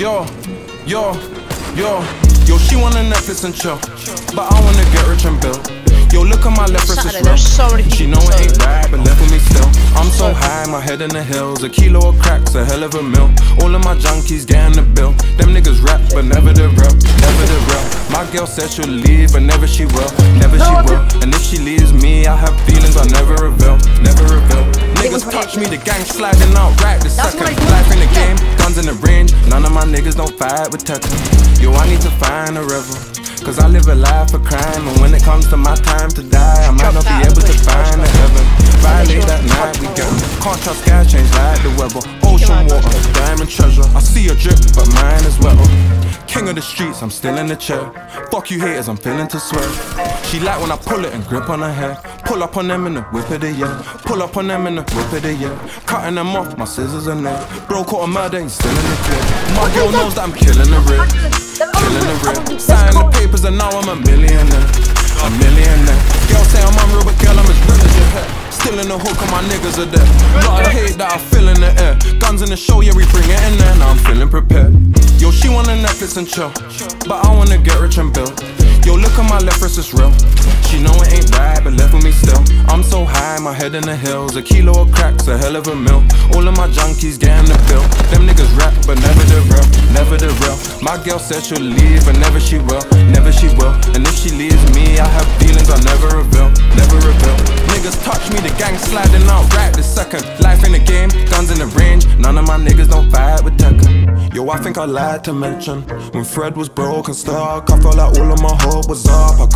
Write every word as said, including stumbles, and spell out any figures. Yo, yo, yo, yo, she wanna Netflix and chill, but I wanna get rich and build. Yo, look at my leprous is real. She know it ain't right, but left with me still. I'm so high, my head in the hills. A kilo of crack's a hell of a meal. All of my junkies getting the bill. Them niggas rap, but never the real, never the real. My girl said she'll leave, but never she will, never she will. And if she leaves me, I have feelings I never reveal, never reveal. Niggas touch me, the gang sliding out right the second. Life in the game, guns in the range. None of my niggas don't fight with Tekken. Yo, I need to find a rebel, cause I live a life of crime, and when it comes to my time to die, I might not be able to find a heaven. Violate that night we get. Can't trust gas change like the weather. Ocean water, diamond treasure. I see a drip, but mine is wetter. King of the streets, I'm still in the chair. Fuck you haters, I'm feeling to swear. She like when I pull it and grip on her hair. Pull up on them in the whip of the year. Pull up on them in the whip of the year. Cutting them off, my scissors are there. Bro caught a murder, ain't still in the clear. My girl knows that I'm killing the rip. Killing the real, sign the papers and now I'm a millionaire, a millionaire. Girl say I'm unreal, but girl I'm as real as your hair. Still in the hook and my niggas are there. Lot of hate that I feel in the air. Guns in the show, yeah we bring it in there. Now I'm feeling prepared. Yo, she wanna Netflix and chill, but I wanna get rich and build. Yo, look at my leprous is real. She know it ain't right, but left with me still. I'm so high, my head in the hills. A kilo of crack's a hell of a meal. All of my junkies getting the bill. Them niggas rap, but never the real, never the real. My girl said she'll leave, but never she will, never she will. And if she leaves me, I have feelings I never reveal, never reveal. Niggas touch me, the gang sliding out right this second. Life in the game, guns in the range. None of my niggas don't fight with Tekken. Yo, I think I lied to mention when Fred was broke and stuck. I felt like all of my hope was up. I